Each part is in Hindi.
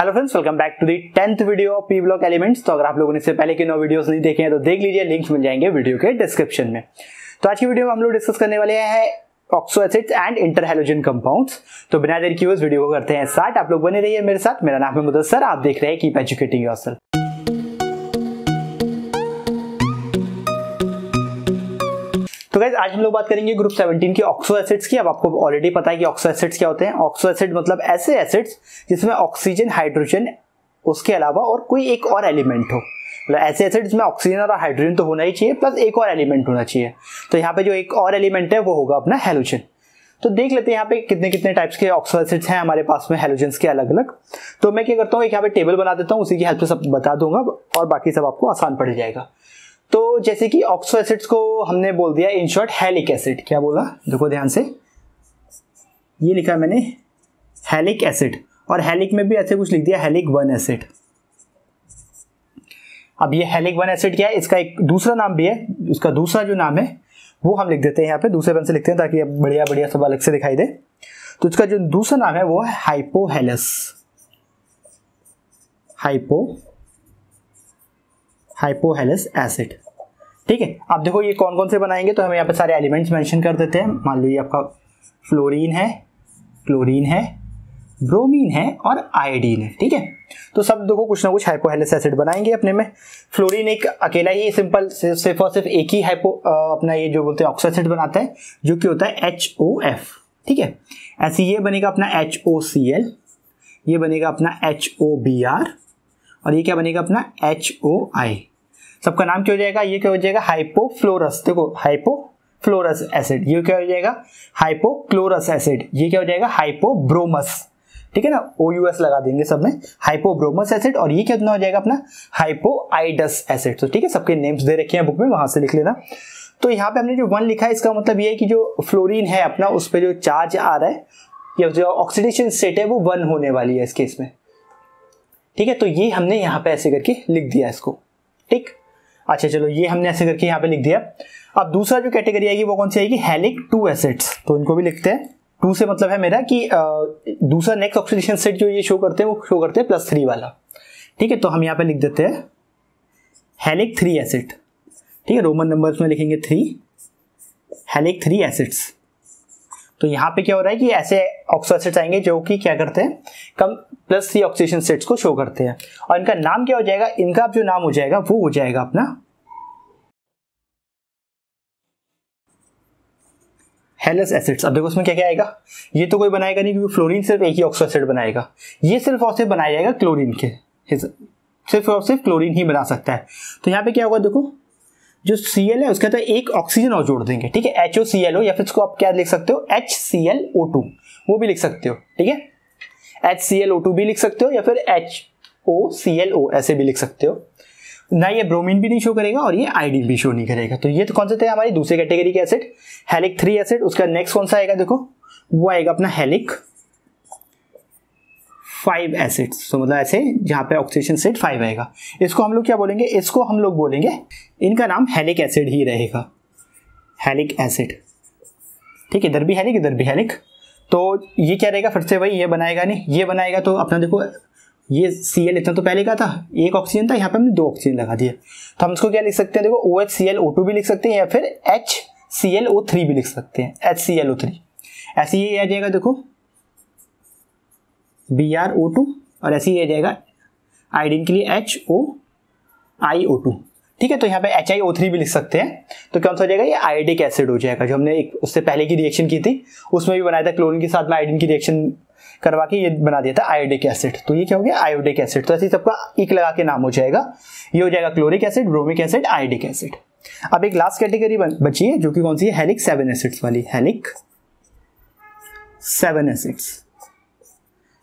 Hello friends, welcome back to the 10th video of P block elements. तो अगर आप लोगों ने इससे पहले के 9 वीडियोस नहीं देखे हैं तो देख लीजिए, लिंक्स मिल जाएंगे वीडियो के डिस्क्रिप्शन में। तो आज की वीडियो में हम लोग डिस्कस करने वाले हैं oxo acids and interhalogen compounds. तो बिना देर किए इस वीडियो को करते हैं स्टार्ट। आप लोग बने रहिए मेरे साथ। मेरा नाम है मुदस्सर, आप देख रहे हैं कीप एजुकेटिंग योरसेल्फ। तो गाइस, आज हम लोग बात करेंगे ग्रुप 17 की ऑक्सो एसिड्स की। अब आपको ऑलरेडी पता है कि ऑक्सो एसिड्स क्या होते हैं। ऑक्सो एसिड मतलब ऐसे एसिड्स जिसमें ऑक्सीजन, हाइड्रोजन, उसके अलावा और कोई एक और एलिमेंट हो। मतलब ऐसे एसिड्स में ऑक्सीजन और हाइड्रोजन तो होना ही चाहिए, प्लस एक और एलिमेंट होना चाहिए। तो यहाँ पे जो एक और एलिमेंट है वो होगा अपना हैलोजन। तो देख लेते हैं यहाँ पे कितने कितने टाइप्स के ऑक्सो एसिड्स हैं हमारे पास में, हैलोजन्स के अलग अलग। तो मैं क्या करता हूँ, एक यहाँ पे टेबल बना देता हूँ, उसी की हेल्प से सब बता दूंगा और बाकी सब आपको आसान पड़ जाएगा। तो जैसे कि ऑक्सो एसिड्स को हमने बोल दिया इन शॉर्ट हैलिक एसिड। क्या बोला, देखो ध्यान से, ये लिखा मैंने हैलिक एसिड, और हैलिक में भी ऐसे कुछ लिख दिया हैलिक 1 एसिड। अब ये हैलिक 1 एसिड क्या है, इसका एक दूसरा नाम भी है, उसका दूसरा जो नाम है वो हम लिख देते हैं यहाँ पे, दूसरे पेन से लिखते हैं ताकि अब बढ़िया बढ़िया सब अलग से दिखाई दे। तो इसका जो दूसरा नाम है वो है हाइपोहैलस एसिड। ठीक है, आप देखो ये कौन कौन से बनाएंगे। तो हम यहाँ पे सारे एलिमेंट्स मेंशन कर देते हैं। मान लो ये आपका फ्लोरीन है, क्लोरीन है, ब्रोमीन है और आयोडीन है। ठीक है, तो सब देखो कुछ ना कुछ हाइपोहैलस एसिड बनाएंगे अपने में। फ्लोरीन एक अकेला ही सिंपल सिर्फ और सिर्फ एक ही अपना ये जो बोलते हैं ऑक्सो एसिड बनाता है, जो कि होता है HOF। ठीक है, ऐसे ये बनेगा अपना HOCl, ये बनेगा अपना HOBr और ये क्या बनेगा अपना HOI। सबका नाम क्या हो जाएगा, ये क्या हो जाएगा हाइपोफ्लोरस। देखो हाइपोफ्लोरस एसिड, ये क्या हो जाएगा हाइपोक्लोरस एसिड, ये क्या हो जाएगा हाइपोब्रोमस। ठीक है ना, OUS लगा देंगे सब में, हाइपोब्रोमस एसिड। और ये कितना हो जाएगा अपना हाइपोआइडस एसिड। तो ठीक है, सबके नेम्स दे रखे हैं बुक में, वहां से लिख लेना। तो यहाँ पे हमने जो 1 लिखा है, इसका मतलब ये है कि जो फ्लोरीन है अपना, उस पर जो चार्ज आ रहा है या जो ऑक्सीडेशन स्टेट है वो 1 होने वाली है इस केस में। ठीक है, तो ये हमने यहाँ पे ऐसे करके लिख दिया इसको। ठीक, अच्छा चलो, ये हमने ऐसे करके यहाँ पे लिख दिया। अब दूसरा जो कैटेगरी आएगी वो कौन सी आएगी, हैलिक 2 एसिड्स। तो इनको भी लिखते हैं। 2 से मतलब है मेरा कि दूसरा नेक्स्ट ऑक्सीडेशन स्टेट जो ये शो करते हैं वो शो करते हैं +3 वाला। ठीक है, तो हम यहाँ पे लिख देते हैं हैलिक 3 एसिड। ठीक है, रोमन नंबर्स में लिखेंगे 3, हैलिक 3 एसिड्स। तो यहाँ पे क्या हो रहा है कि ऐसे ऑक्सो एसिड्स आएंगे जो कि क्या करते हैं, कम +3 ऑक्सीडेशन स्टेट्स को शो करते हैं। और इनका नाम क्या हो जाएगा, इनका जो नाम हो जाएगा वो हो जाएगा अपना हैलोस एसिड्स। अब देखो उसमें क्या क्या आएगा, ये तो कोई बनाएगा नहीं क्योंकि फ्लोरीन सिर्फ एक ही ऑक्सो एसिड बनाएगा। ये सिर्फ और सिर्फ बनाया जाएगा क्लोरीन के, सिर्फ और सिर्फ क्लोरीन ही बना सकता है। तो यहाँ पे क्या होगा, देखो जो Cl है उसके अंदर एक ऑक्सीजन और जोड़ देंगे। ठीक है, HOClO, या फिर इसको आप क्या लिख सकते हो HClO2, वो भी लिख सकते हो। ठीक है, HClO2 भी लिख सकते हो या फिर HOClO ऐसे भी लिख सकते हो ना। ये ब्रोमीन भी नहीं शो करेगा और ये आयोडीन भी शो नहीं करेगा। तो ये तो कौन से थे हमारी दूसरे कैटेगरी के एसिड, हैलिक 3 एसिड। उसका नेक्स्ट कौन सा आएगा, देखो वो आएगा अपना हैलिक 5 एसिड्स। तो मतलब ऐसे जहाँ पे ऑक्सीडेशन स्टेट 5 आएगा, इसको हम लोग क्या बोलेंगे, इसको हम लोग बोलेंगे, इनका नाम हैलिक एसिड ही रहेगा, हैलिक एसिड। ठीक है, इधर भी हैलिक, इधर भी हैलिक। तो ये क्या रहेगा, फिर से वही, ये बनाएगा नहीं, ये बनाएगा। तो अपना देखो ये Cl इतना तो पहले का था, एक ऑक्सीजन था, यहाँ पे हमने 2 ऑक्सीजन लगा दिए। तो हम इसको क्या लिख सकते हैं, देखो OHClO2 भी लिख सकते हैं या फिर HClO3 भी लिख सकते हैं, HClO3। ऐसे ही आ जाएगा देखो BrO2, और ऐसे ही आ जाएगा आयोडीन के लिए HOIO2। ठीक है, तो यहाँ पे HIO3 भी लिख सकते हैं। तो कौन सा हो जाएगा, ये आयोडिक एसिड हो जाएगा, जो हमने एक उससे पहले की रिएक्शन की थी उसमें भी बनाया था, क्लोरीन के साथ में आयोडीन की रिएक्शन करवा के ये बना दिया था आयोडिक एसिड। तो ये क्या हो गया, आयोडिक एसिड। तो ऐसे सबका एक लगा के नाम हो जाएगा, ये हो जाएगा chloric acid, bromic acid, iodic acid. अब एक लास्ट कैटेगरी बची है जो कि कौन सी है, हैलिक 7 एसिड्स वाली, हैलिक 7 एसिड्स।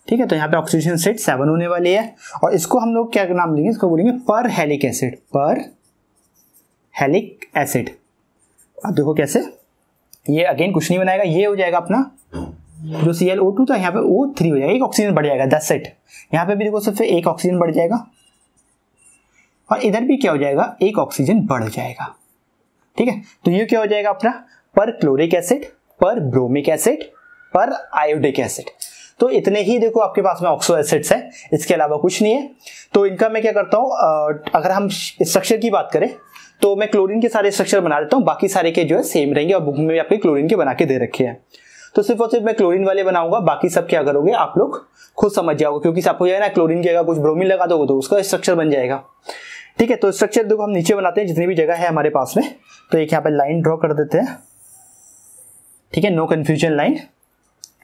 ठीक है, तो यहाँ पे ऑक्सीडेशन स्टेट 7 होने वाली है और इसको हम लोग क्या नाम देंगे, इसको बोलेंगे परहैलिक एसिड, परहैलिक एसिड। अब देखो कैसे, ये अगेन कुछ नहीं बनाएगा, ये हो जाएगा अपना जो Cl(O2) था यहाँ पे O3 हो जाएगा, एक ऑक्सीजन बढ़ जाएगा 10 सेट। यहाँ पे भी देखो सिर्फ एक ऑक्सीजन बढ़ जाएगा और इधर भी क्या हो जाएगा, एक ऑक्सीजन बढ़ जाएगा। ठीक है, तो ये क्या हो जाएगा अपना पर chloric acid, perbromic acid, periodic acid. तो इतने ही देखो आपके पास में ऑक्सो एसिड्स हैं, इसके अलावा कुछ नहीं है। तो इनका मैं क्या करता हूँ, अगर हम स्ट्रक्चर की बात करें तो मैं क्लोरीन के सारे स्ट्रक्चर बना देता हूँ, बाकी सारे के जो है सेम रहेंगे और बुक में भी आपके क्लोरीन के बना के दे रखे हैं। तो सिर्फ और सिर्फ मैं क्लोरीन वाले बनाऊंगा, बाकी सब क्या करोगे आप लोग खुद समझ जाओगे, क्योंकि आपको ना क्लोरीन की जगह कुछ ब्रोमीन लगा दोगे तो उसका स्ट्रक्चर बन जाएगा। ठीक है, तो स्ट्रक्चर देखो हम नीचे बनाते हैं जितनी भी जगह है हमारे पास में। तो एक यहाँ पर लाइन ड्रॉ कर देते हैं, ठीक है, नो कन्फ्यूजन लाइन।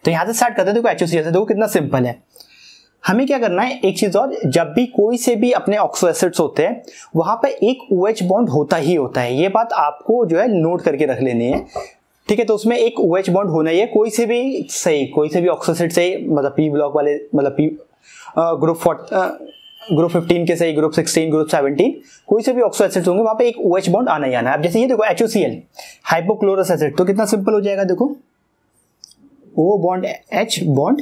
तो यहाँ से स्टार्ट करते हैं, देखो HCl से, देखो कितना सिंपल है। हमें क्या करना है, एक चीज और, जब भी कोई से भी अपने ऑक्सो एसिड्स होते हैं वहां पर एक OH बॉन्ड होता ही होता है, ये बात आपको जो है नोट करके रख लेनी है। ठीक है, तो उसमें एक OH बॉन्ड होना ही है, कोई से भी सही, कोई से भी ऑक्सो एसिड सही, मतलब P ब्लॉक वाले, मतलब ग्रुप 15 के सही, ग्रुप 16, ग्रुप 17, कोई से भी ऑक्सो एसिड्स होंगे वहां पे एक OH बॉन्ड आना ही आना है। अब जैसे ये देखो HCl हाइपोक्लोरस एसिड, तो कितना सिंपल हो जाएगा, देखो O bond H bond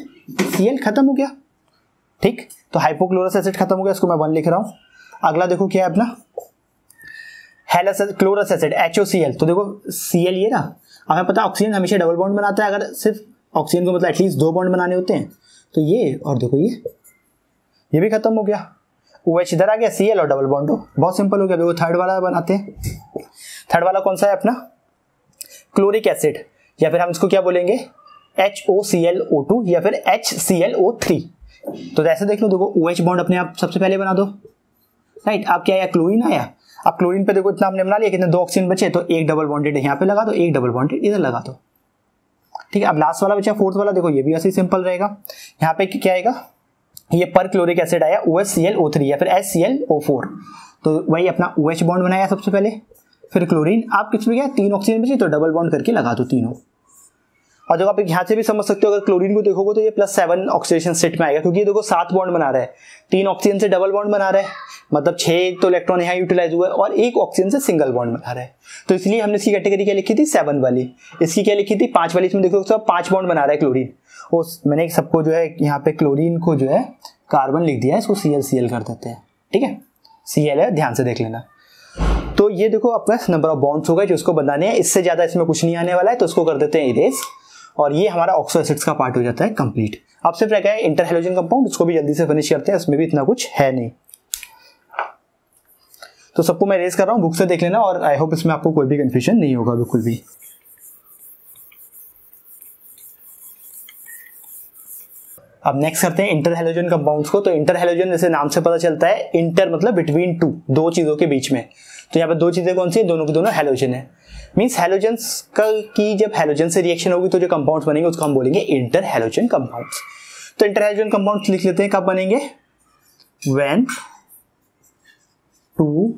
Cl खत्म हो गया। ठीक, तो हाइपोक्लोरस एसिड खत्म हो गया, इसको मैं 1 लिख रहा हूं। अगला देखो क्या है अपना हैलस क्लोरस एसिड HOCl, तो देखो Cl ये ना, हमें पता ऑक्सीजन हमेशा डबल बॉन्ड बनाता है, अगर सिर्फ ऑक्सीजन को मतलब एटलीस्ट 2 बॉन्ड बनाने होते हैं, तो ये और देखो ये भी खत्म हो गया, OH इधर आ गया, Cl और डबल बॉन्ड हो, बहुत सिंपल हो गया। देखो थर्ड वाला बनाते हैं, थर्ड वाला कौन सा है अपना क्लोरिक एसिड, या फिर हम इसको क्या बोलेंगे HOClO2 या फिर HClO3। तो जैसे देख लो, देखो OH बॉन्ड अपने आप सबसे पहले बना दो, राइट। आप क्या आया, क्लोरीन आया, अब क्लोरीन पे देखो इतना हमने बना लिया, कितने 2 ऑक्सीजन बचे, तो एक डबल बॉन्डेड यहाँ पे लगा दो, एक डबल बॉन्डेड इधर लगा दो। ठीक है, अब लास्ट वाला बचा फोर्थ वाला, देखो ये भी ऐसे सिंपल रहेगा, यहाँ पे क्या आएगा, ये पर क्लोरिक एसिड आया OHClO3 या फिर HClO4, तो वही अपना OH बॉन्ड बनाया सबसे पहले, फिर क्लोरीन, आप किस में गया 3 ऑक्सीजन बची, तो डबल बॉन्ड करके लगा दो तीनों। और जब आप यहाँ से भी समझ सकते हो, अगर क्लोरीन को देखोगे तो ये +7 ऑक्सीडेशन सेट में आएगा, क्योंकि ये देखो 7 बॉन्ड बना रहा है, 3 ऑक्सीजन से डबल बॉन्ड बना रहा है, मतलब 6 तो इलेक्ट्रॉन यहाँ यूटिलाइज हुआ है, और 1 ऑक्सीजन से सिंगल बॉन्ड बना रहा है। तो इसलिए हमने इसकी कैटेगरी क्या लिखी थी, 7 वाली, इसकी क्या लिखी थी, 5 वाली। इसमें देखो 5 बॉन्ड बना रहा है क्लोरीन, उस मैंने सबको जो है यहाँ पे क्लोरीन को जो है कार्बन लिख दिया है, इसको ClCl कर देते हैं। ठीक है, Cl है, ध्यान से देख लेना। तो ये देखो आपका नंबर ऑफ बॉन्ड्स हो गए जो इसको बनाने हैं, इससे ज्यादा इसमें कुछ नहीं आने वाला है, तो इसको कर देते हैं इरेज, और ये हमारा ऑक्सो एसिड्स का पार्ट हो जाता है कंप्लीट। अब सिर्फ रह गया इंटरहैलोजन कंपाउंड, उसको भी जल्दी से फिनिश करते हैं, इसमें भी इतना कुछ है नहीं। तो सबको मैं इरेज कर रहा हूँ, बुक से देख लेना, और आई होप इसमें आपको कोई भी कंफ्यूजन नहीं होगा बिल्कुल भी। अब नेक्स्ट करते हैं इंटरहैलोजन कंपाउंड्स को। तो इंटरहैलोजन जैसे नाम से पता चलता है, इंटर मतलब बिटवीन टू, दो चीजों के बीच में। तो यहाँ पर दो चीजें कौन सी हैं, दोनों के दोनों हैलोजन है, मींस हैलोजेंस का की जब हैलोजन से रिएक्शन होगी तो जो कंपाउंड्स बनेंगे उसको हम बोलेंगे इंटरहैलोजन कंपाउंड्स। तो इंटरहैलोजन कंपाउंड्स लिख लेते हैं, कब बनेंगे, when two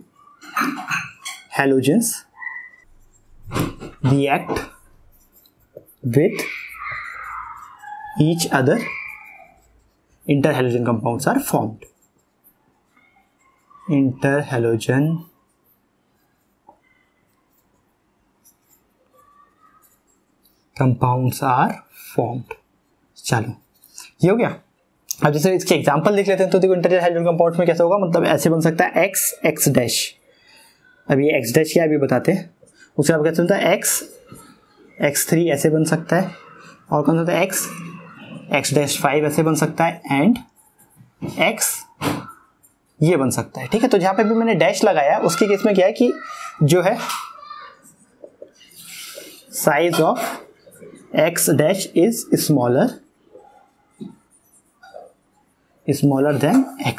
halogens react with each other interhalogen compounds are formed. Interhalogen compounds are formed. चलो ये हो गया। अब जैसे इसके एग्जाम्पल देख लेते हैं, तो देखो इंटरहैलोजन कंपाउंड में कैसा होगा, मतलब ऐसे बन सकता है X X डैश, अब ये X डैश क्या है अभी बताते हैं, उसके बाद कैसे बनता है X X3 ऐसे बन सकता है, और कौन सा होता है X X-5 ऐसे बन सकता है, एंड X ये बन सकता है। ठीक है, तो जहां पे भी मैंने डैश लगाया उसके केस में क्या है कि जो है size of X dash is smaller than X,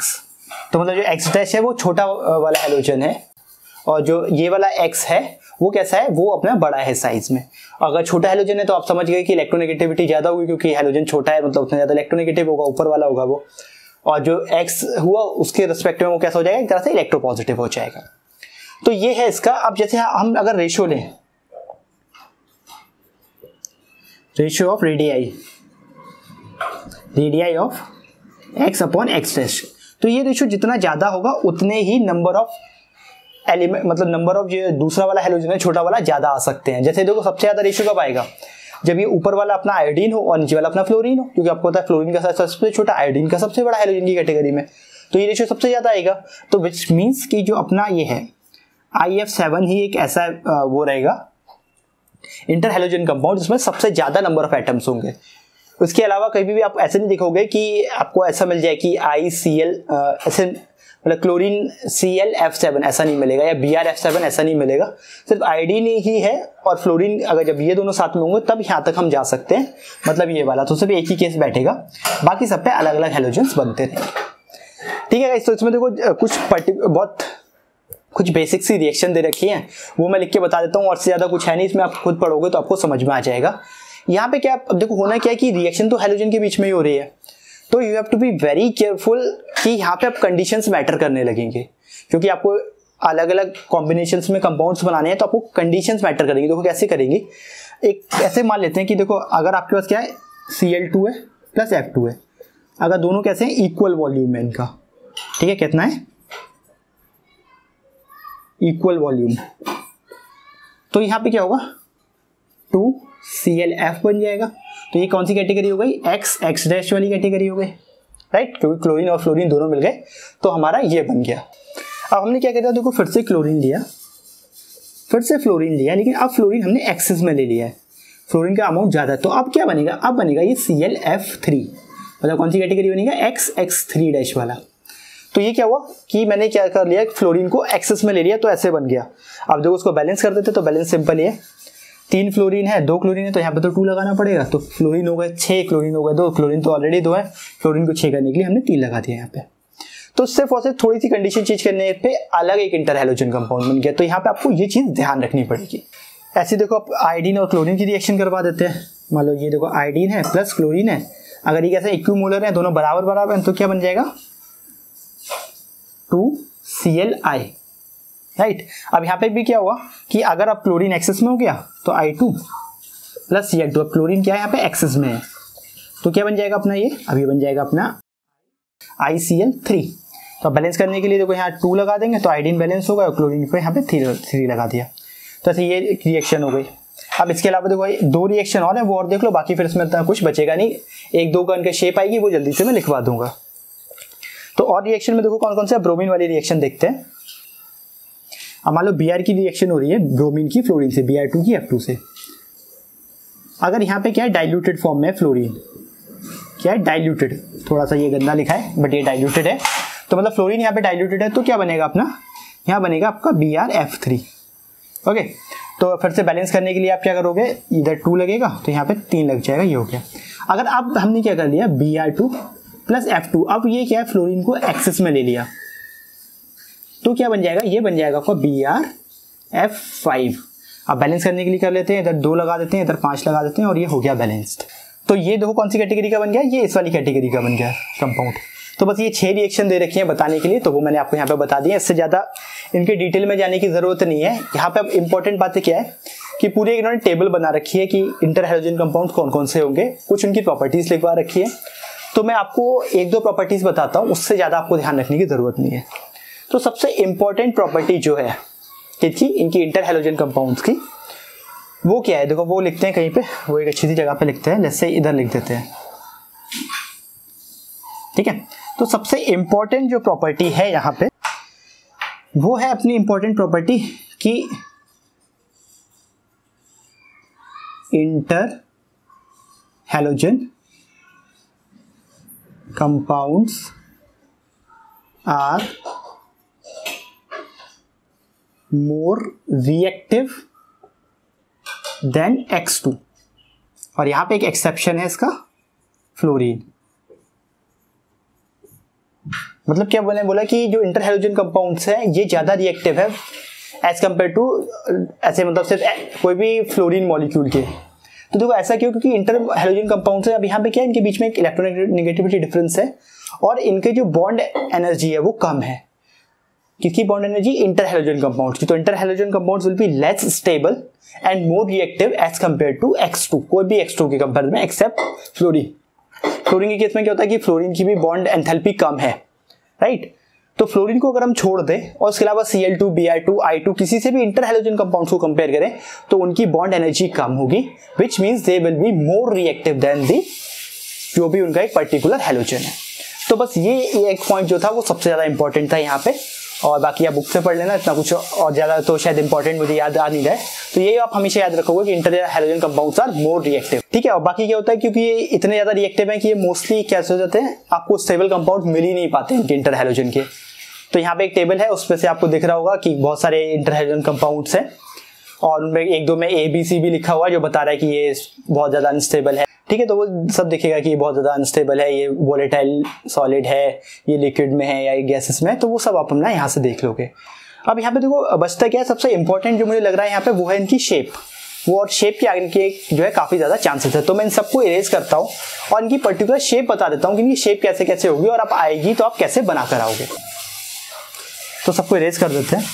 तो मतलब जो X डैश है वो छोटा वाला हैलोजन है, और जो ये वाला X है वो कैसा है, वो अपना बड़ा है साइज में। अगर छोटा हैलोजन है तो आप समझ गए कि इलेक्ट्रोनेगेटिविटी ज्यादा होगी, क्योंकि हैलोजन छोटा है मतलब उतना ज्यादा इलेक्ट्रोनेगेटिव होगा, ऊपर वाला होगा वो, और जो एक्स हुआ उसके रिस्पेक्ट में वो कैसा हो जाएगा, एक तरह से इलेक्ट्रोपॉजिटिव हो जाएगा। तो ये है इसका। अब जैसे हम अगर रेशियो लें, ratio of radii of X upon X dash, तो ये रेशियो जितना ज्यादा होगा उतने ही नंबर ऑफ एलिमेंट, मतलब नंबर ऑफ जो दूसरा वाला हैलोजन है छोटा वाला ज्यादा आ सकते हैं। जैसे देखो सबसे ज्यादा रेशियो कब आएगा, जब ये ऊपर वाला अपना आयोडीन हो और नीचे वाला अपना फ्लोरीन हो, क्योंकि आपको पता है फ्लोरीन का साइज सबसे छोटा, आयोडीन का सबसे बड़ा हैलोजन की कैटेगरी में, तो ये रेशियो सबसे ज्यादा आएगा। तो विच मीन्स कि जो अपना ये है IF7 ही एक ऐसा वो रहेगा इंटरहैलोजन कंपाउंड जिसमें सबसे ज्यादा नंबर ऑफ एटम्स होंगे। उसके अलावा कभी भी आप ऐसे नहीं देखोगे कि आपको ऐसा मिल जाए कि ICl ऐसे मतलब क्लोरीन ClF7 ऐसा नहीं मिलेगा या BrF7 ऐसा नहीं मिलेगा, सिर्फ आयोडीन ही है और फ्लोरीन। अगर जब ये दोनों साथ में होंगे तब यहाँ तक हम जा सकते हैं, मतलब ये वाला तो सिर्फ एक ही केस बैठेगा, बाकी सब पे अलग अलग हेलोजेंस बनते रहेंगे। ठीक है गाइस, तो इसमें देखो कुछ कुछ बेसिक सी रिएक्शन दे रखी है, वो मैं लिख के बता देता हूँ, और से ज़्यादा कुछ है नहीं इसमें, आप खुद पढ़ोगे तो आपको समझ में आ जाएगा। यहाँ पे क्या अब देखो होना क्या है कि रिएक्शन तो हेलोजन के बीच में ही हो रही है, तो you have to be very careful कि यहाँ पे आप कंडीशंस मैटर करने लगेंगे, क्योंकि आपको अलग अलग कॉम्बिनेशंस में कंपाउंड्स बनाने हैं तो आपको कंडीशंस मैटर करेंगे। देखो कैसे करेंगे, एक ऐसे मान लेते हैं कि देखो अगर आपके पास क्या है Cl2 है प्लस F2 है, अगर दोनों कैसे हैं इक्वल वॉल्यूम है इनका, ठीक है कितना है इक्वल वॉल्यूम, तो यहाँ पे क्या होगा 2 ClF बन जाएगा। तो ये कौन सी कैटेगरी हो गई X डैश वाली कैटेगरी हो गई, राइट, क्योंकि क्लोरीन और फ्लोरीन दोनों मिल गए तो हमारा ये बन गया। अब हमने क्या किया, देखो फिर से क्लोरीन लिया फिर से फ्लोरीन लिया, लेकिन अब फ्लोरीन हमने एक्सेस में ले लिया है, फ्लोरीन का अमाउंट ज़्यादा है, तो अब क्या बनेगा, अब बनेगा ये ClF3, मतलब कौन सी कैटेगरी बनेगा X3 डैश वाला। तो ये क्या हुआ कि मैंने क्या कर लिया फ्लोरीन को एक्सेस में ले लिया तो ऐसे बन गया। अब देखो उसको बैलेंस कर देते तो बैलेंस सिंपल ही है, 3 फ्लोरीन है 2 क्लोरीन है तो यहाँ पे तो 2 लगाना पड़ेगा, तो फ्लोरीन हो गए 6 क्लोरीन हो गए 2, क्लोरीन तो ऑलरेडी 2 है, फ्लोरीन को 6 करने के लिए हमने 3 लगा दिया यहाँ पे। तो सिर्फ और सिर्फ थोड़ी सी कंडीशन चेंज करने पे अलग एक इंटरहैलोजन कंपाउंड बन गया, तो यहाँ पे आपको ये चीज़ ध्यान रखनी पड़ेगी। ऐसे देखो आप आयोडीन और क्लोरीन की रिएक्शन करवा देते हैं, मान लो ये देखो आयोडीन है प्लस क्लोरीन है, अगर ये कैसे इक्विमोलर है दोनों बराबर बराबर हैं तो क्या बन जाएगा 2 Cl, राइट। अब यहाँ पे भी क्या हुआ कि अगर आप क्लोरीन एक्सेस में हो गया तो I2 प्लस Cl2, अब क्लोरीन क्या है यहाँ पे एक्सेस में है तो क्या बन जाएगा अपना ये, अब ये बन जाएगा अपना ICl3। तो बैलेंस करने के लिए देखो यहाँ 2 लगा देंगे तो आयोडीन बैलेंस होगा और क्लोरीन को यहाँ पे 3 लगा दिया, तो ऐसे ये एक रिएक्शन हो गई। अब इसके अलावा देखो 2 रिएक्शन और है, वो और देख लो, बाकी फिर इसमें कुछ बचेगा नहीं, 1-2 का इनका शेप आएगी वो जल्दी से मैं लिखवा दूंगा। तो और रिएक्शन में देखो कौन कौन से, ब्रोमीन वाली रिएक्शन देखते हैं। अब मान लो Br की रिएक्शन हो रही है ब्रोमीन की फ्लोरीन से, Br2 की F2 से। अगर यहाँ पे क्या है डाइल्यूटेड फॉर्म में फ्लोरीन, क्या है डाइल्यूटेड, थोड़ा सा ये गंदा लिखा है बट ये डाइल्यूटेड है, तो मतलब फ्लोरीन यहाँ पे डाइल्यूटेड है तो क्या बनेगा अपना, यहाँ बनेगा आपका Br F3। ओके, तो फिर से बैलेंस करने के लिए आप क्या करोगे, इधर 2 लगेगा तो यहाँ पे 3 लग जाएगा, ये हो गया। अगर अब हमने क्या कर लिया Br2 प्लस F2, अब ये क्या है फ्लोरीन को एक्सेस में ले लिया तो क्या बन जाएगा, ये बन जाएगा आपका BrF5। अब बैलेंस करने के लिए कर लेते हैं, इधर 2 लगा देते हैं इधर 5 लगा देते हैं और ये हो गया बैलेंस्ड। तो ये देखो कौन सी कैटेगरी का बन गया, ये इस वाली कैटेगरी का बन गया कंपाउंड। तो बस ये 6 रिएक्शन दे रखे हैं बताने के लिए, तो वो मैंने आपको यहाँ पे बता दिया, इससे ज़्यादा इनके डिटेल में जाने की ज़रूरत नहीं है। यहाँ पे अब इम्पॉर्टेंट बातें क्या है कि पूरे इन्होंने टेबल बना रखी है कि इंटरहैलोजन कंपाउंड कौन कौन से होंगे, कुछ उनकी प्रॉपर्टीज़ लिखवा रखी है, तो मैं आपको 1-2 प्रॉपर्टीज़ बताता हूँ, उससे ज़्यादा आपको ध्यान रखने की ज़रूरत नहीं है। तो सबसे इम्पॉर्टेंट प्रॉपर्टी जो है किसकी, इनकी इंटरहैलोजन कंपाउंड्स की, वो क्या है देखो, वो लिखते हैं कहीं पे, वो एक अच्छी सी जगह पे लिखते हैं, जैसे इधर लिख देते हैं, ठीक है। तो सबसे इम्पॉर्टेंट जो प्रॉपर्टी है यहाँ पे वो है अपनी इम्पॉर्टेंट प्रॉपर्टी कि interhalogen compounds are more reactive than X2, और यहाँ पे एक एक्सेप्शन है इसका फ्लोरीन। मतलब क्या बोले, बोला कि जो इंटरहैलोजन कंपाउंड्स हैं ये ज़्यादा रिएक्टिव है एज कम्पेयर टू ऐसे, मतलब सिर्फ कोई भी फ्लोरीन मॉलिक्यूल के। तो देखो ऐसा क्यों, क्योंकि इंटरहैलोजन कंपाउंड्स है, अब यहाँ पे क्या है इनके बीच में एक इलेक्ट्रोनेगेटिविटी डिफरेंस है और इनके जो बॉन्ड एनर्जी है वो कम है, किसकी बॉन्ड एनर्जी इंटरहैलोजन कंपाउंड्स की। तो interhalogen compounds will be less stable and more reactive as compare to X2, कोई भी X2 के कंपेयर में एक्सेप्ट फ्लोरीन। फ्लोरीन के केस में क्या होता है कि फ्लोरीन की भी बॉन्ड एंथैल्पी कम है, राइट। तो फ्लोरीन को अगर हम छोड़ दें और उसके अलावा Cl2, Br2, I2 किसी से भी इंटरहैलोजन कंपाउंड्स को कंपेयर करें तो उनकी बॉन्ड एनर्जी कम होगी, which means they will be more reactive than the जो भी उनका एक पर्टिकुलर हैलोजन है। तो बस ये एक पॉइंट जो था वो सबसे ज़्यादा इंपॉर्टेंट था यहाँ पे, और बाकी आप बुक से पढ़ लेना, इतना कुछ और ज़्यादा तो शायद इंपॉर्टेंट मुझे याद आ नहीं रहा है। तो यही आप हमेशा याद रखोगे कि inter halogen compounds are more reactive, ठीक है। और बाकी क्या होता है क्योंकि ये इतने ज़्यादा रिएक्टिव हैं कि ये मोस्टली कैसे हो जाते हैं, आपको स्टेबल कंपाउंड मिल ही नहीं पाते हैं इंटर हैलोजन के। तो यहाँ पे एक टेबल है, उसमें से आपको दिख रहा होगा कि बहुत सारे इंटर हैलोजन कंपाउंड्स हैं और उनमें एक दो में ABC भी लिखा हुआ है जो बता रहा है कि ये बहुत ज़्यादा अनस्टेबल है, ठीक है। तो वो सब दिखेगा कि ये बहुत ज़्यादा अनस्टेबल है, ये वोलेटाइल सॉलिड है, ये लिक्विड में है या ये गैसेस में है, तो वो सब आप अपना यहाँ से देख लोगे। अब यहाँ पे देखो बचता क्या है, सबसे इंपॉर्टेंट जो मुझे लग रहा है यहाँ पे वो है इनकी शेप, वो और शेप के आगे के जो है काफ़ी ज़्यादा चांसेस है। तो मैं इन सबको इरेज करता हूँ और इनकी पर्टिकुलर शेप बता देता हूँ कि इनकी शेप कैसे कैसे होगी और आप आएगी तो आप कैसे बना कर आओगे। तो सबको इरेज कर देते हैं।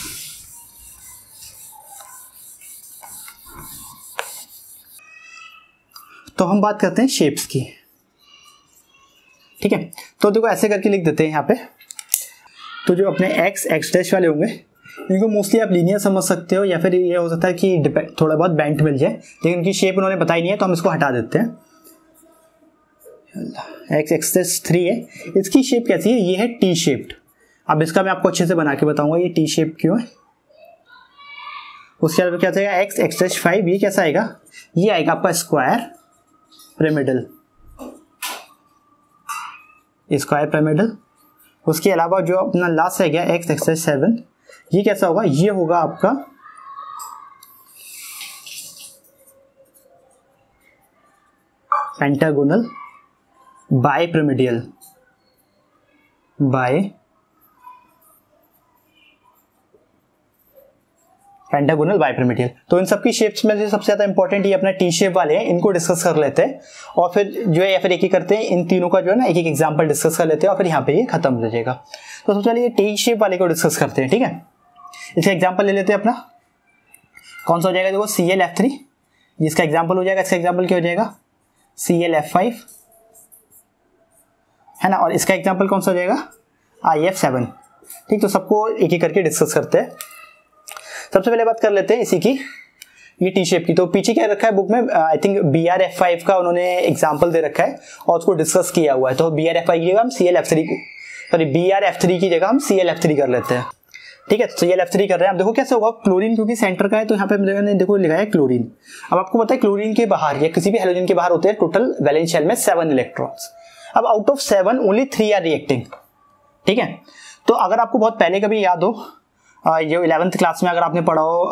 तो हम बात करते हैं शेप्स की, ठीक है। तो देखो ऐसे करके लिख देते हैं यहाँ पे। तो जो अपने एक्स एक्स डैश वाले होंगे इनको मोस्टली आप लीनियर समझ सकते हो या फिर ये हो सकता है कि थोड़ा बहुत बैंट मिल जाए, लेकिन उनकी शेप उन्होंने बताई नहीं है तो हम इसको हटा देते हैं। एक्स एक्स डैश 3 है, इसकी शेप कैसी है, ये है टी शेप्ड। अब इसका मैं आपको अच्छे से बना के बताऊंगा ये टी शेप क्यों है। उसके बाद क्या आएगा एक्स एक्स डैश 5, ये कैसा आएगा, ये आएगा आपका स्क्वायर पिरामिडल, स्क्वायर पिरामिडल। उसके अलावा जो अपना लास्ट है गया एक्स एक्स डैश 7, ये कैसा होगा, ये होगा आपका pentagonal bi pyramidal, bi pentagonal bipyramidal. तो इन सबकी शेप्स में से सबसे ज़्यादा इंपॉर्टेंट ये अपना टी शेप वाले हैं, इनको डिस्कस कर लेते हैं और फिर जो है या फिर एक ही करते हैं, इन तीनों का जो है ना एक एक एग्जांपल डिस्कस कर लेते हैं और फिर यहाँ पे ये खत्म हो जाएगा। तो सबसे पहले ये टी शेप वाले को डिस्कस करते हैं, ठीक है। इसका एग्जाम्पल ले लेते हैं, अपना कौन सा हो जाएगा देखो ClF3, जिसका एग्जाम्पल हो जाएगा, इसका एग्जाम्पल क्या हो जाएगा ClF5, है ना, और इसका एग्जाम्पल कौन सा हो जाएगा IF7, ठीक। तो सबको एक एक करके डिस्कस करते हैं। सबसे पहले बात कर लेते हैं इसी की, ये टी शेप की। तो पीछे क्या रखा है बुक में, आई थिंक BrF5 का उन्होंने एग्जाम्पल दे रखा है और उसको डिस्कस किया हुआ है। तो BrF5 की जगह हम BrF3 की जगह हम ClF3 कर लेते हैं, ठीक है। तो ClF3 कर रहे हैं। अब देखो कैसे होगा, क्लोरीन क्योंकि सेंटर का है तो यहाँ पे मैंने देखो लिखा है क्लोरीन। अब आपको पता है क्लोरीन के बाहर या किसी भी हैलोजन के बाहर होते हैं टोटल वैलेंस शेल में 7 इलेक्ट्रॉन्स। अब out of 7 only 3 are reacting, ठीक है। तो अगर आपको बहुत पहले कभी याद हो, ये 11th क्लास में अगर आपने पढ़ा हो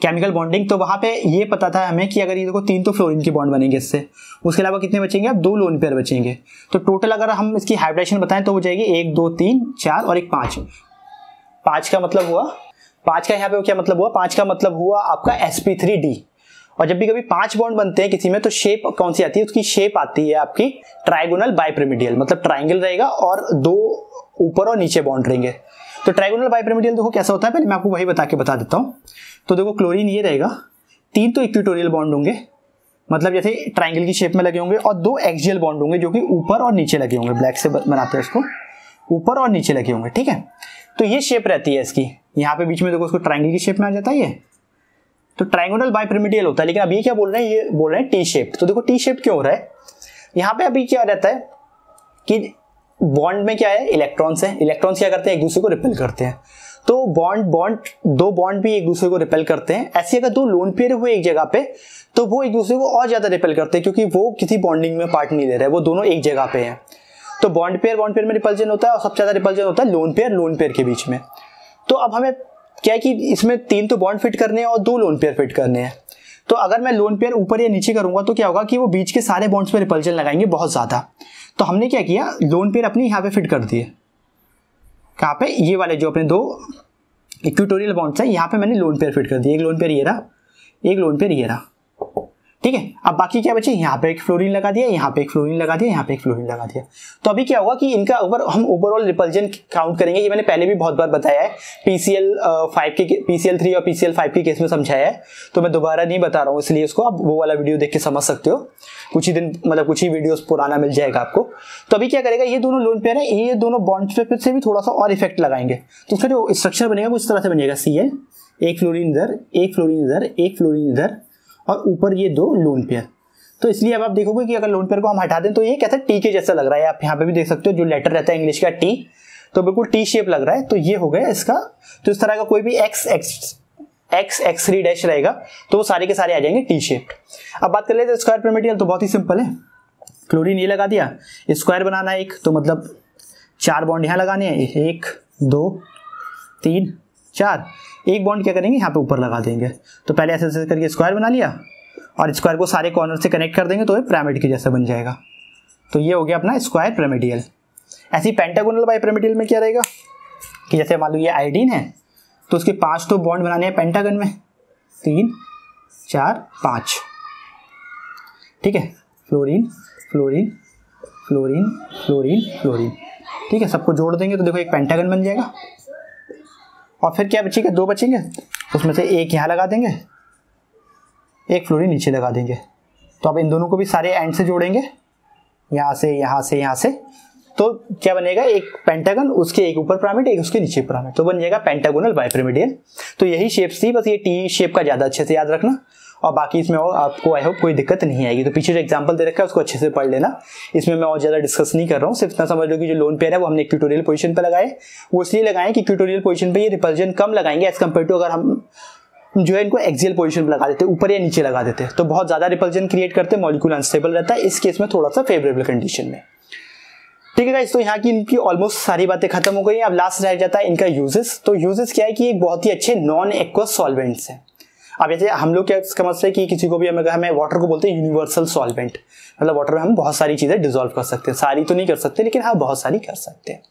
केमिकल बॉन्डिंग, तो वहाँ पे ये पता था हमें कि अगर ये देखो 3 तो फ्लोरीन के बॉन्ड बनेंगे इससे, उसके अलावा कितने बचेंगे, अब 2 लोन पेयर बचेंगे। तो टोटल अगर हम इसकी हाइब्रिडाइजेशन बताएं तो हो जाएगी 1 2 3 4 और एक 5। 5 का मतलब हुआ, 5 का यहाँ पे क्या मतलब हुआ, 5 का मतलब हुआ आपका sp3d। और जब भी कभी 5 बॉन्ड बनते हैं किसी में तो शेप कौन सी आती है, उसकी शेप आती है आपकी ट्राइगोनल बाइपिरामिडियल, मतलब ट्राइंगल रहेगा और 2 ऊपर और नीचे बॉन्ड रहेंगे। तो ट्राइगोनल बाइपिरामिडियल देखो कैसा होता है, पहले मैं आपको वही बता के बता देता हूँ। तो देखो क्लोरीन ये रहेगा, 3 तो इक्विटोरियल बॉन्ड होंगे, मतलब जैसे ट्राइंगल की शेप में लगे होंगे, और 2 एक्सियल बॉन्ड होंगे जो कि ऊपर और नीचे लगे होंगे, ब्लैक से बनाते हैं उसको, ऊपर और नीचे लगे होंगे, ठीक है। तो ये शेप रहती है इसकी, यहाँ पे बीच में देखो उसको ट्राइंगल की शेप में आ जाता है ये, तो ट्राइंगोनल बाइपिरामिडियल होता है। लेकिन अभी क्या बोल रहे हैं, ये बोल रहे हैं टी शेप। तो देखो टी शेप क्यों हो रहा है, यहाँ पे अभी क्या रहता है कि बॉन्ड में क्या है, इलेक्ट्रॉन्स हैं। इलेक्ट्रॉन्स क्या करते हैं, एक दूसरे को रिपेल करते हैं। तो दो बॉन्ड भी एक दूसरे को रिपेल करते हैं। ऐसे अगर 2 लोन पेयर हुए एक जगह पे तो वो एक दूसरे को और ज़्यादा रिपेल करते हैं, क्योंकि वो किसी बॉन्डिंग में पार्ट नहीं ले रहे, वो दोनों एक जगह पे हैं। तो बॉन्ड पेयर में रिपल्जन होता है, और सबसे ज़्यादा रिपल्जन होता है लोन पेयर के बीच में। तो अब हमें क्या है कि इसमें 3 तो बॉन्ड फिट करने हैं और 2 लोन पेयर फिट करने हैं। तो अगर मैं लोन पेयर ऊपर या नीचे करूँगा तो क्या होगा कि वो बीच के सारे बॉन्ड्स पर रिपल्जन लगाएंगे बहुत ज़्यादा। तो हमने क्या किया, लोन पेयर अपने यहाँ पे फिट कर दिए, कहाँ पे, ये वाले जो अपने 2 इक्विटोरियल बॉन्ड्स हैं यहाँ पे मैंने लोन पेयर फिट कर दिए। एक लोन पेयर ये रहा, एक लोन पेयर ये रहा, ठीक है। अब बाकी क्या बचे, यहाँ पे एक फ्लोरीन लगा दिया, यहाँ पे एक फ्लोरीन लगा दिया, यहाँ पे एक फ्लोरीन लगा दिया। तो अभी क्या होगा कि इनका हम ओवरऑल रिपल्जन काउंट करेंगे। ये मैंने पहले भी बहुत बार बताया है, PCl3 और PCl5 के केस में समझाया है, तो मैं दोबारा नहीं बता रहा हूँ, इसलिए उसको आप वो वाला वीडियो देख के समझ सकते हो। कुछ ही वीडियोज पुराना मिल जाएगा आपको। तो अभी क्या करेगा, ये दोनों लोन पेयर है, ये दोनों बॉन्ड्स पे से भी थोड़ा सा और इफेक्ट लगाएंगे। तो उसका जो स्ट्रक्चर बनेगा वो इस तरह से बनेगा, Cl, एक फ्लोरीन इधर, एक फ्लोरीन इधर, एक फ्लोरीन इधर, और ऊपर ये 2 लोन पेयर। तो इसलिए अब आप देखोगे कि अगर लोन पेयर को हम हटा दें तो ये कैसा टी के जैसा लग रहा है। आप यहाँ पे भी देख सकते हो, जो लेटर रहता है इंग्लिश का टी, तो बिल्कुल टी शेप लग रहा है, तो ये हो गया इसका। तो इस तरह का कोई भी एक्स एक्स थ्री डैश रहेगा तो वो सारे के सारे आ जाएंगे टी शेप। अब बात कर लेते हैं स्क्वायर पिरामिडियल, तो बहुत ही सिंपल है। क्लोरीन ये लगा दिया, स्क्वायर बनाना है एक, तो मतलब चार बॉन्ड यहाँ लगाने हैं, एक दो तीन चार, एक बॉन्ड क्या करेंगे यहाँ पे ऊपर लगा देंगे। तो पहले ऐसे करके स्क्वायर बना लिया और स्क्वायर को सारे कॉर्नर से कनेक्ट कर देंगे तो ये पिरामिड के जैसा बन जाएगा। तो ये हो गया अपना स्क्वायर पिरामिडियल। ऐसी पेंटागोनल बाई पिरामिडियल में क्या रहेगा कि जैसे मान लो ये आयोडीन है तो उसके पांच तो बॉन्ड बनाने हैं पेंटागन में, तीन चार पाँच, ठीक है। Fluorine fluorine fluorine fluorine fluorine, ठीक है, सबको जोड़ देंगे तो देखो एक पेंटागन बन जाएगा। और फिर क्या बचेगा, दो बचेंगे, उसमें से एक यहाँ लगा देंगे, एक फ्लोरीन नीचे लगा देंगे। तो अब इन दोनों को भी सारे एंड से जोड़ेंगे, यहाँ से यहाँ से यहाँ से, तो क्या बनेगा एक पेंटागन, उसके एक ऊपर पिरामिड एक उसके नीचे पिरामिड, तो बन जाएगा पेंटागोनल बाइपिरामिडियल। तो यही शेप्स थी, बस ये टी शेप का ज़्यादा अच्छे से याद रखना और बाकी इसमें और आपको आई होप कोई दिक्कत नहीं आएगी। तो पीछे जो एग्जाम्पल दे रखा है उसको अच्छे से पढ़ लेना, इसमें मैं और ज़्यादा डिस्कस नहीं कर रहा हूँ। सिर्फ इतना समझ लो कि जो लोन पेयर है वो हमने इक्वेटोरियल पोजीशन पर लगाए, वो इसलिए लगाएं कि इक्वेटोरियल पोजीशन पर ये रिपल्जन कम लगाएंगे एज कम्पेयर टू अगर हम जो है इनको एक्सियल पोजीशन पर लगा देते, ऊपर या नीचे लगा देते तो बहुत ज़्यादा रिपल्जन क्रिएट करते, मॉलिक्यूल अनस्टेबल रहता है। इस केस में थोड़ा सा फेवरेबल कंडीशन में, ठीक है गाइस। तो यहाँ की इनकी ऑलमोस्ट सारी बातें खत्म हो गई हैं। अब लास्ट रह जाता है इनका यूजेस। तो यूजेस क्या है कि एक बहुत ही अच्छे नॉन एक्वस सॉल्वेंट्स हैं। अब जैसे हम लोग क्या समझते हैं कि किसी को भी हमें वाटर को बोलते हैं यूनिवर्सल सॉल्वेंट, मतलब वाटर में हम बहुत सारी चीज़ें डिजोल्व कर सकते हैं, सारी तो नहीं कर सकते लेकिन हाँ बहुत सारी कर सकते हैं।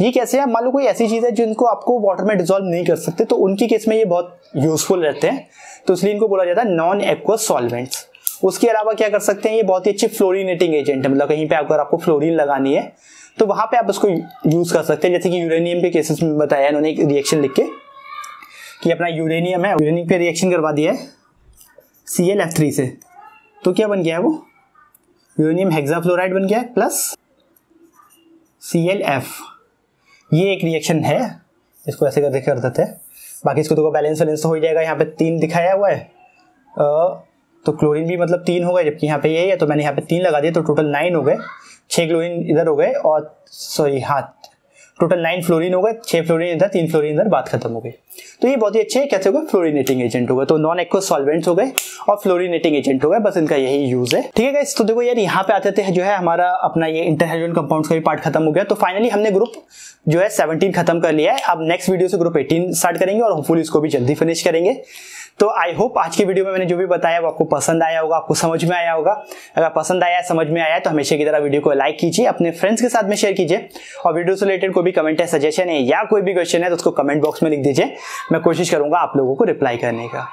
ये कैसे है, मान लो कोई ऐसी चीज़ है जिनको आपको वाटर में डिजोल्व नहीं कर सकते तो उनके केस में ये बहुत यूजफुल रहते हैं, तो इसलिए इनको बोला जाता है नॉन एक्वस सॉल्वेंट्स। उसके अलावा क्या कर सकते हैं, ये बहुत ही अच्छे फ्लोरीनेटिंग एजेंट है, मतलब कहीं पे अगर आपको फ्लोरीन लगानी है तो वहाँ पे आप उसको यूज़ कर सकते हैं। जैसे कि यूरेनियम के केसेस में बताया इन्होंने एक रिएक्शन लिख के कि अपना यूरेनियम है, यूरेनियम पे रिएक्शन करवा दिया है ClF3 से, तो क्या बन गया है वो यूरेनियम हेक्साफ्लोराइड बन गया है प्लस ClF। ये एक रिएक्शन है, इसको ऐसे करके कर देते हैं, बाकी इसको तो बैलेंस वैलेंस हो ही जाएगा। यहाँ पे तीन दिखाया हुआ है तो क्लोरीन भी मतलब तीन हो गए, जबकि यहाँ पे यही है तो मैंने यहाँ पे तीन लगा दिए तो टोटल 9 हो गए, 6 क्लोरीन इधर हो गए और सॉरी हाँ टोटल 9 फ्लोरीन हो गए, 6 फ्लोरीन इधर 3 फ्लोरीन इधर, बात खत्म हो गई। तो ये बहुत ही अच्छे कैसे हो गए फ्लोरीनेटिंग एजेंट हो गए, तो नॉन एक्वस सॉल्वेंट्स हो गए और फ्लोरीनेटिंग एजेंट हो गए, बस इनका यही यूज है, ठीक है गाइस। तो देखो यार यहाँ पे आते थे जो है हमारा अपना ये इंटरहैलोजन कंपाउंड्स का भी पार्ट खत्म हो गया। तो फाइनली हमने ग्रुप जो है 17 खत्म कर लिया है। अब नेक्स्ट वीडियो से ग्रुप 18 स्टार्ट करेंगे और होपफुली इसको भी जल्दी फिनिश करेंगे। तो आई होप आज की वीडियो में मैंने जो भी बताया वो आपको पसंद आया होगा, आपको समझ में आया होगा। अगर पसंद आया समझ में आया तो हमेशा की तरह वीडियो को लाइक कीजिए, अपने फ्रेंड्स के साथ में शेयर कीजिए और वीडियो से रिलेटेड कोई भी कमेंट है, सजेशन है या कोई भी क्वेश्चन है तो उसको कमेंट बॉक्स में लिख दीजिए, मैं कोशिश करूंगा आप लोगों को रिप्लाई करने का।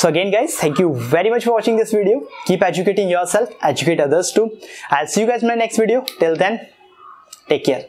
So again guys, thank you very much for watching this video. Keep educating yourself, educate others too. I will see you guys my next video. Till then take care.